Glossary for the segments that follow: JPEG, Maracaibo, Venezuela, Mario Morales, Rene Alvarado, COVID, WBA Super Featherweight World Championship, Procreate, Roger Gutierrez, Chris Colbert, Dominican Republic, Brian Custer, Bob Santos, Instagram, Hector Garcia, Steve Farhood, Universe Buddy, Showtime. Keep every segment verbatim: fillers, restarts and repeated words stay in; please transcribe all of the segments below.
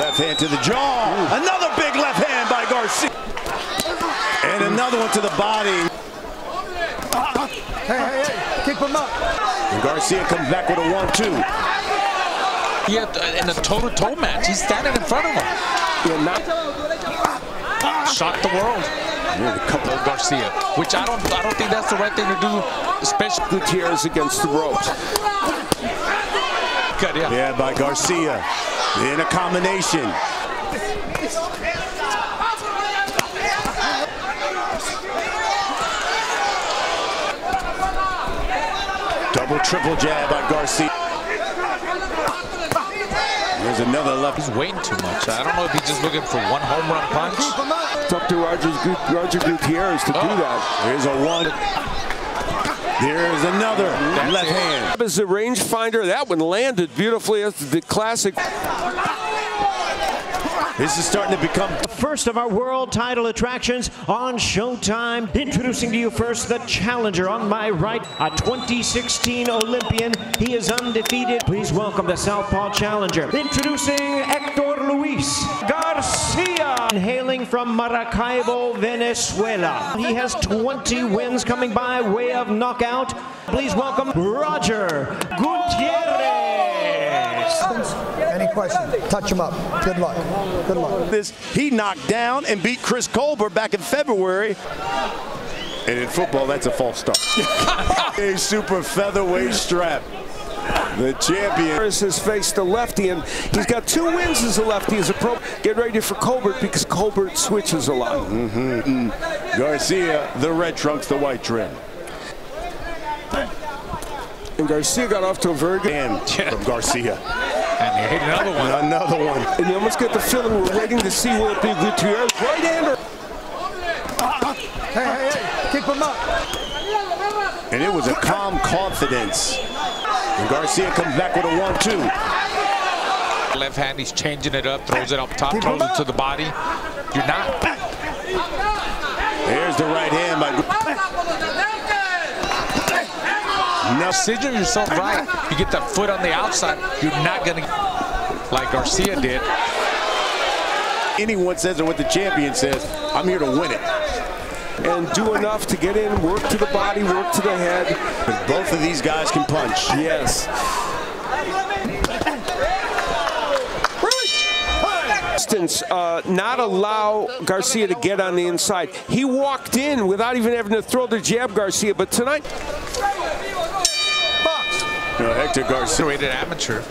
Left hand to the jaw. Ooh. Another big left hand by Garcia. And another one to the body. Uh, hey, hey, hey, keep him up. And Garcia comes back with a one two. Yeah, in a toe-to-toe match. He's standing in front of him. Yeah, not uh, shocked the world. Yeah, the couple of Garcia, which I don't, I don't think that's the right thing to do, especially Gutierrez against the ropes. Good, yeah. yeah, by Garcia. In a combination. Double, triple jab by Garcia. There's another left. He's waiting too much. I don't know if he's just looking for one home run punch. It's up to Roger, Roger Gutierrez to oh. do that. There's a one. There's another That's left it. hand. As the rangefinder, that one landed beautifully. That's the classic. This is starting to become the first of our world title attractions on Showtime. Introducing to you first the challenger on my right, a twenty sixteen Olympian. He is undefeated. Please welcome the Southpaw challenger. Introducing Hector Garcia, hailing from Maracaibo, Venezuela. He has twenty wins coming by way of knockout. Please welcome Roger Gutierrez. Any questions? Touch him up. Good luck. Good luck. This he knocked down and beat Chris Colbert back in February. And in football, that's a false start. A super featherweight strap. The champion has faced the lefty, and he's got two wins as a lefty. As a pro, get ready for Colbert because Colbert switches a lot. Mm-hmm. Mm. Garcia, the red trunks, the white trim. And Garcia got off to a very good end from Garcia. And he hit another one. And another one. And you almost get the feeling we're waiting to see will it be Gutierrez right-hander. Uh, hey, hey, hey, keep him up. And it was a calm confidence. And Garcia comes back with a one two. Left hand, he's changing it up, throws it up top, throws it to the body. You're not. There's the right hand by Now, Sidger yourself right. You get that foot on the outside, you're not going to, like Garcia did. Anyone says or what the champion says, I'm here to win it. And do enough to get in, work to the body, work to the head. But both of these guys can punch. Yes. Distance, uh, not allow Garcia to get on the inside. He walked in without even having to throw the jab, Garcia. But tonight, you know, Hector Garcia, rated amateur.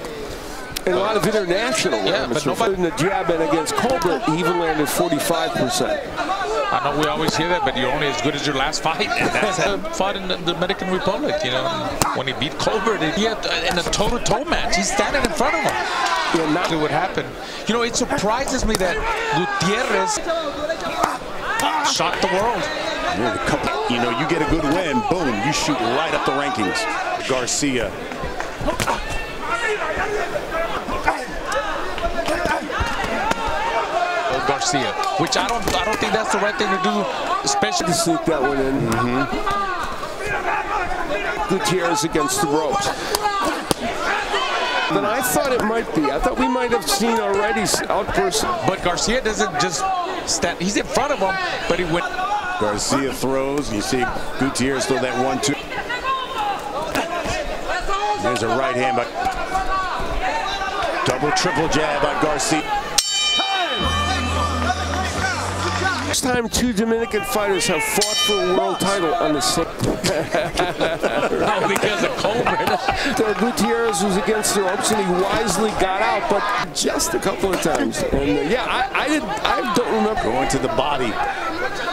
And a lot of international yeah, but nobody in the jab, and against Colbert, he even landed forty-five percent. I know we always hear that, but you're only as good as your last fight. And that's how he fought in the Dominican Republic, you know. When he beat Colbert, he had in a toe-to-toe match. He's standing in front of him. Yeah, not what happened. You know, it surprises me that Gutierrez shocked the world. You know, you get a good win, boom, you shoot right up the rankings. Garcia. Garcia, which I don't, I don't think that's the right thing to do, especially to sneak that one in. Mm-hmm. Gutierrez against the ropes. Then I thought it might be. I thought we might have seen already outbursts. But Garcia doesn't just stand. He's in front of him, but he went. Garcia throws. You see Gutierrez throw that one two. There's a right hand by. Double triple jab by Garcia. First time two Dominican fighters have fought for a world title on the same. No, because of Colbert. Gutierrez was against the ropes and he wisely got out, but just a couple of times. And uh, yeah, I, I didn't. I don't remember going to the body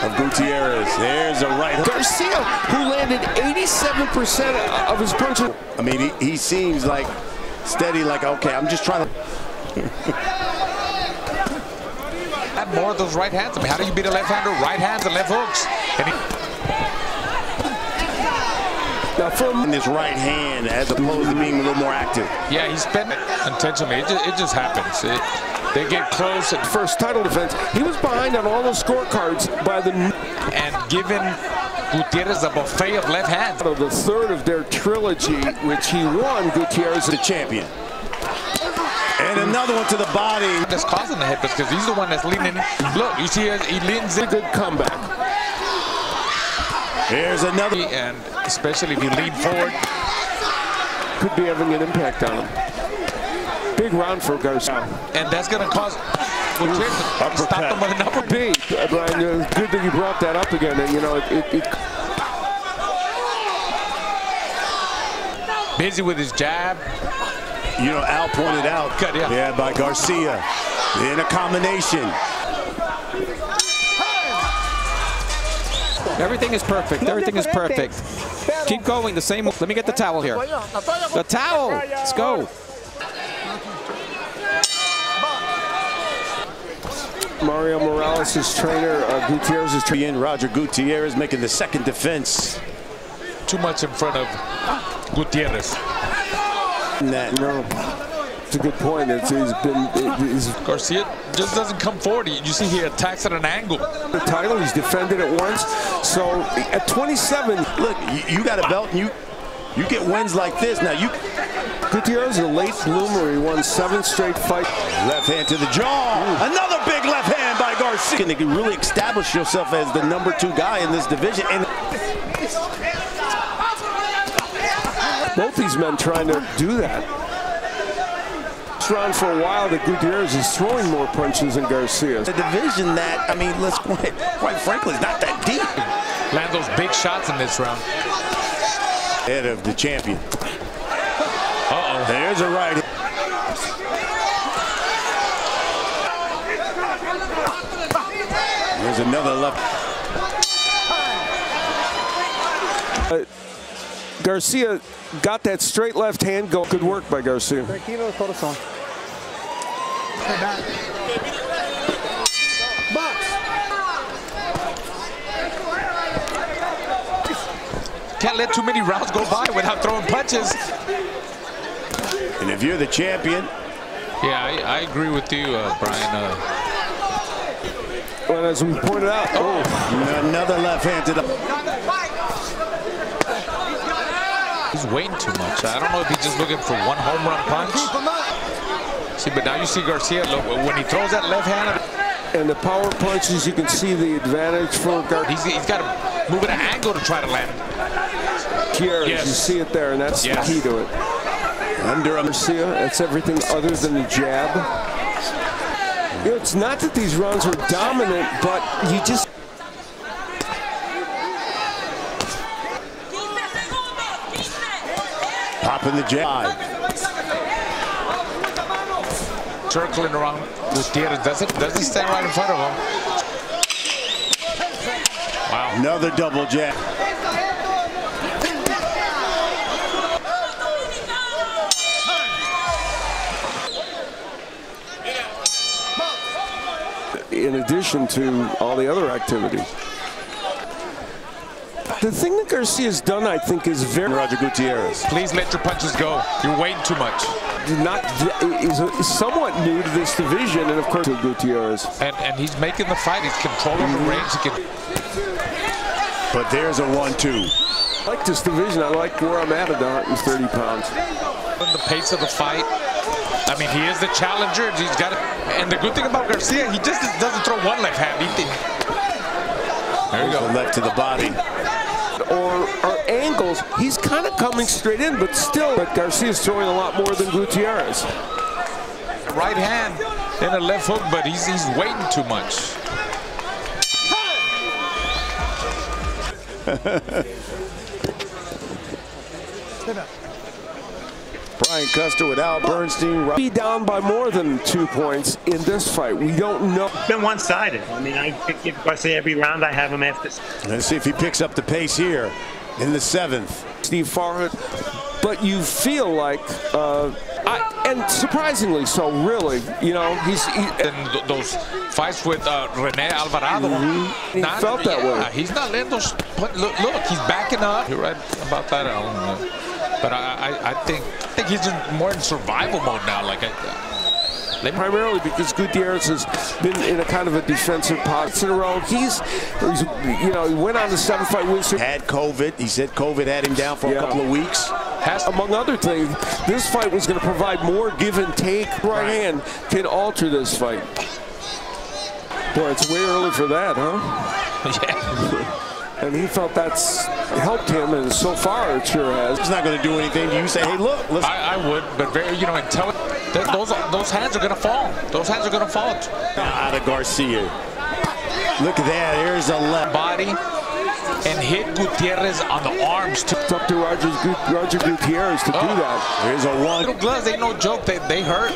of Gutierrez. There's a right. Garcia, who landed eighty-seven percent of his punches. I mean, he, he seems like steady. Like okay, I'm just trying to. More of those right hands. I mean, how do you beat a left-hander? Right hands and left hooks. And he... Now, from this right hand, as opposed to being a little more active. Yeah, he's been intentionally. It just, it just happens. It, they get close at first title defense. He was behind on all those scorecards by the and given Gutierrez a buffet of left hands. The third of their trilogy, which he won, Gutierrez the champion. And another one to the body. That's causing the hit because he's the one that's leaning. Look, you see he leans in. Good comeback. Here's another. And especially if you lean forward. Could be having an impact on him. Big round for Garcia. And that's going to cause... Stop him with an upper B. Brian, it's good that you brought that up again. And, you know, it... it, it busy with his jab. You know, Al pointed out. Cut, yeah. yeah, by Garcia. In a combination. Everything is perfect. Everything is perfect. Keep going. The same. Let me get the towel here. The towel. Let's go. Mario Morales' trainer, uh, Gutierrez is in. Roger Gutierrez making the second defense. Too much in front of Gutierrez. Nah, no, it's a good point. It's, he's been, he's, Garcia just doesn't come forward. You see he attacks at an angle. The title, he's defended it once. So at twenty-seven, look, you, you got a belt and you you get wins like this. Now you. Gutierrez is a late bloomer. He won seven straight fights. Left hand to the jaw. Ooh. Another big left hand by Garcia. And they can really establish yourself as the number two guy in this division. And both these men trying to do that. It's around for a while that Gutierrez is throwing more punches than Garcia. The division that, I mean, let's quite, quite frankly, is not that deep. Land those big shots in this round. Head of the champion. Uh-oh. There's a right. There's another left. Uh, Garcia got that straight left hand go. Good work by Garcia. Can't let too many rounds go by without throwing punches. And if you're the champion... Yeah, I, I agree with you, uh, Brian. Uh... Well, as we pointed out... Oh, oh. Another left-handed... He's waiting too much. I don't know if he's just looking for one home run punch. See, but now you see Garcia, look, when he throws that left hand... And the power punches, you can see the advantage for Garcia. He's, he's got to move at an angle to try to land. Here, yes. You see it there, and that's yes. the key to it. Under Garcia, that's everything other than the jab. You know, it's not that these rounds were dominant, but you just... Popping the jab. Circling around Gutierrez, doesn't, doesn't stand right in front of him. Wow. Another double jab. In addition to all the other activities. The thing that Garcia's done, I think, is very... Roger Gutierrez. Please let your punches go. You're waiting too much. Not, he's somewhat new to this division, and of course, to Gutierrez. And, and he's making the fight. He's controlling mm-hmm. the range. He can... But there's a one two. I like this division. I like where I'm at at one thirty pounds. The pace of the fight. I mean, he is the challenger. He's got it. And the good thing about Garcia, he just doesn't throw one left hand. He did. There you go. Left to the body. Or, or angles. He's kind of coming straight in, but still. But Garcia's throwing a lot more than Gutierrez. Right hand and a left hook, but he's, he's waiting too much. Brian Custer without Bernstein. Be down by more than two points in this fight. We don't know. It's been one-sided. I mean, I pick Garcia every round. I have him after. Let's see if he picks up the pace here in the seventh. Steve Farhood, but you feel like, uh, I, and surprisingly so, really, you know, he's. He, and th those fights with uh, Rene Alvarado. Mm-hmm. He not, felt that yeah, way. He's not letting those. Look, look, he's backing up. You're right about that. I don't know. But I, I, I think I think he's in more in survival mode now. Like I, uh, they primarily because Gutierrez has been in a kind of a defensive posture in a row. He's, he's you know, he went on the seven fight win. Had COVID. He said COVID had him down for yeah. a couple of weeks. Has, among other things, this fight was going to provide more give and take. Right hand can alter this fight. Boy, it's way early for that, huh? Yeah. And he felt that's helped him, and so far it sure has. He's not going to do anything. You say, hey, look. I, I would, but very, you know, intelligent. Those those hands are going to fall. Those hands are going to fall. Out of Garcia. Look at that. There's a left body, and hit Gutierrez on the arms. To it's up to Roger, Roger Gutierrez to oh. do that. There's a one. Little gloves, ain't no joke. They they hurt.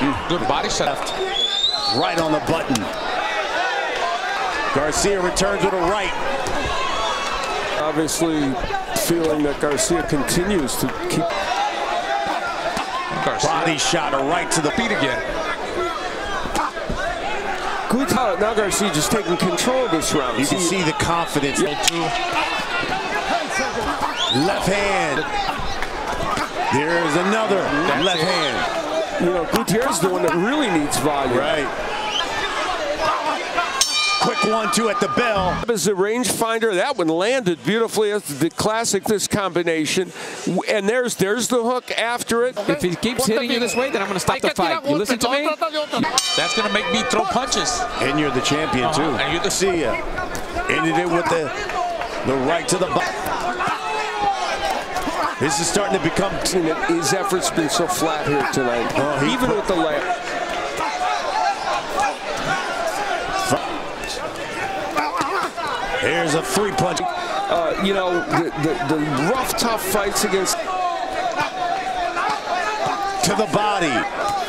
Mm. Good body shot. Right on the button. Garcia returns with a right. Obviously feeling that Garcia continues to keep. Garcia. Body shot, a right to the feet again. Good talent. Now Garcia just taking control of this round. You see, can see the confidence. Yeah. Left hand. There's another That's left it. hand. You know, Gutierrez is the one that really needs volume. Right. Quick one two at the bell. As a range finder, that one landed beautifully. That's the classic, this combination. And there's there's the hook after it. If he keeps hitting you this way, then I'm going to stop the fight. You listen to me? That's going to make me throw punches. And you're the champion, too. Uh-huh. And you're the see ya. Ended it with the, the right to the bottom. This is starting to become... His effort's been so flat here tonight, oh, even put, with the left. There's a free punch. Uh, you know, the, the, the rough, tough fights against... To the body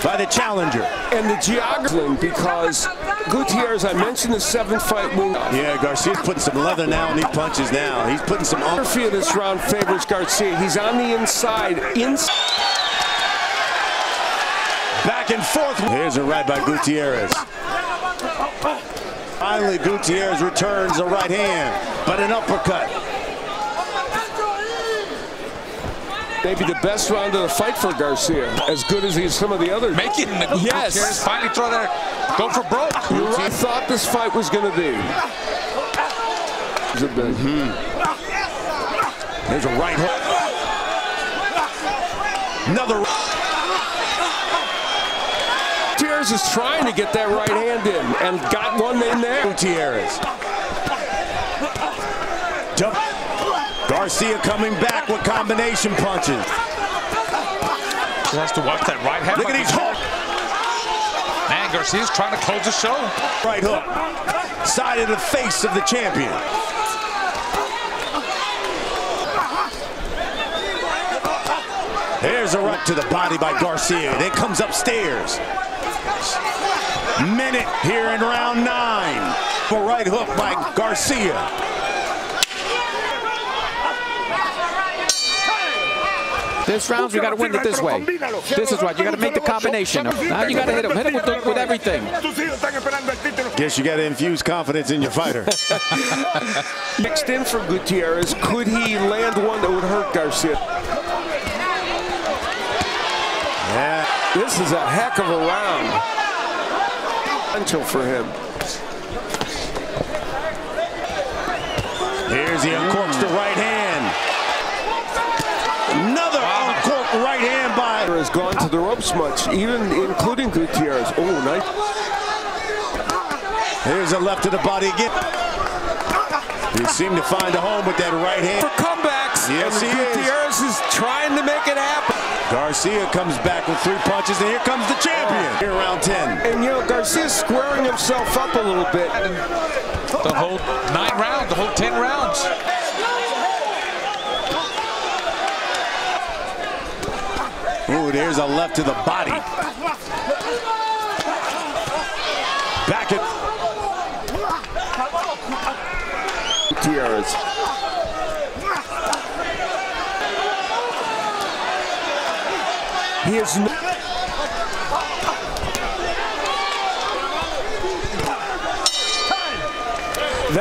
by the challenger. And the geography, because Gutierrez, I mentioned the seventh fight win. Yeah, Garcia's putting some leather now and he punches now. He's putting some... Garcia this round favors Garcia. He's on the inside. Ins Back and forth. There's a right by Gutierrez. Finally, Gutierrez returns a right hand, but an uppercut. Maybe the best round of the fight for Garcia, as good as he's some of the others. Making the yes. Gutierrez finally throw that, go for broke. Gutierrez. I thought this fight was going to be. Mm-hmm. There's a right hook. Another right. Gutierrez is trying to get that right hand in, and got one in there. Gutierrez. Garcia coming back with combination punches. He has to watch that right hand. Look at his hook. Man, Garcia's trying to close the show. Right hook. Side of the face of the champion. There's a right to the body by Garcia. Then comes upstairs. Minute here in round nine. A right hook by Garcia. This round, you got to win it this way. This is right. You got to make the combination. Now you got to hit him. Hit him with, the, with everything. Guess you got to infuse confidence in your fighter. Next in for Gutierrez. Could he land one that would hurt Garcia? Yeah. This is a heck of a round. Potential for him. Here's he uncorks the right hand. Another uncorked right hand by. Has gone to the ropes much, even including Gutierrez. Oh, nice. Here's a left to the body again. He seemed to find a home with that right hand. For comebacks. Yes, he Gutierrez is. is trying to make it happen. Garcia comes back with three punches, and here comes the champion. Here round ten. And, you know, Garcia's squaring himself up a little bit. The whole nine rounds, the whole ten rounds. Ooh, there's a left to the body. Back it. Gutierrez. He is no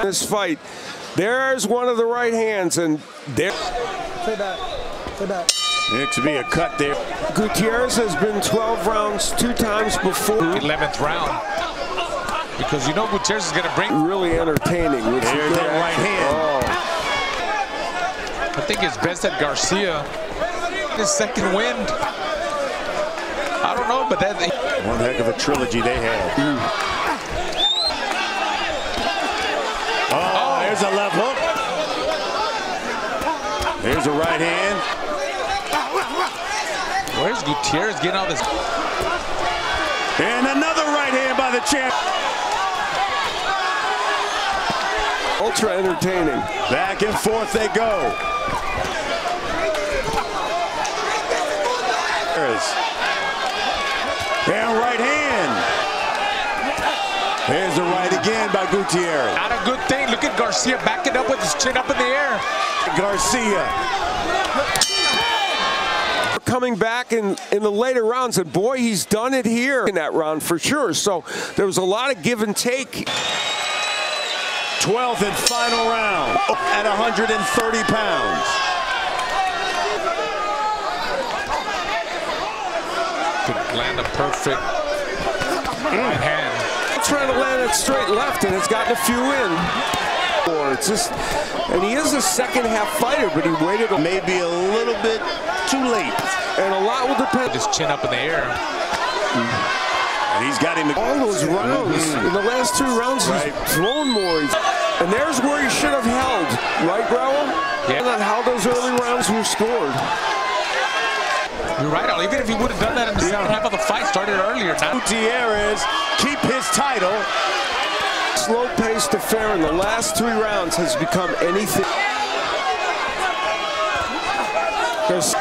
this fight. There's one of the right hands, and there. Stay back. Stay back. There could be a cut there. Gutierrez has been twelve rounds two times before. eleventh round. Because you know Gutierrez is going to bring. Really entertaining. With that right hand. Oh. I think it's best that Garcia. getting his second wind. I don't know, but that... One heck of a trilogy they had. Mm. Oh, oh, there's a left hook. There's a right hand. Where's Gutierrez getting all this? And another right hand by the champ. Ultra entertaining. Back and forth they go. And right hand. There's the right again by Gutierrez. Not a good thing. Look at Garcia back it up with his chin up in the air. Garcia. Coming back in, in the later rounds, and boy, he's done it here in that round for sure. So there was a lot of give and take. twelfth and final round at one hundred thirty pounds. Could land a perfect right hand. He's trying to land it straight left, and it's gotten a few in. It's just, and he is a second half fighter, but he waited a maybe a little bit too late, and a lot will depend. His chin up in the air, mm. and he's got him all those rounds. Mm. In the last two rounds, right. He's thrown more, and there's where he should have held, right, Raul? Yeah. On how those early rounds were scored. You're right, Al. Even if he would have done that in the yeah. second half of the fight, started earlier. Now Gutierrez keep his title. Slow pace to fair in the last three rounds has become anything. There's...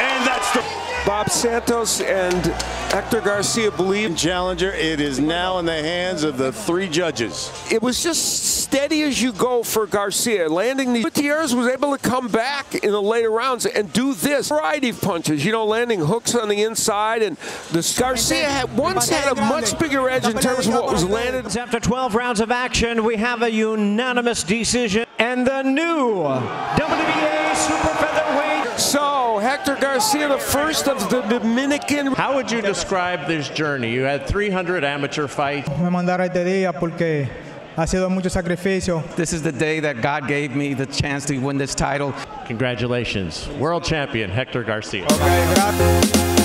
And that's the... Bob Santos and Hector Garcia believe... Challenger, it is now in the hands of the three judges. It was just... steady as you go for Garcia. Landing the Gutierrez was able to come back in the later rounds and do this variety of punches. You know, landing hooks on the inside, and the Garcia had once had a much bigger edge in terms of what was landed. After twelve rounds of action, we have a unanimous decision and the new W B A Super Featherweight. So Hector Garcia, the first of the Dominican. How would you describe this journey? You had three hundred amateur fights. Me mandaron este día porque ha sido mucho sacrificio. This is the day that God gave me the chance to win this title. Congratulations, world champion Hector Garcia. Okay,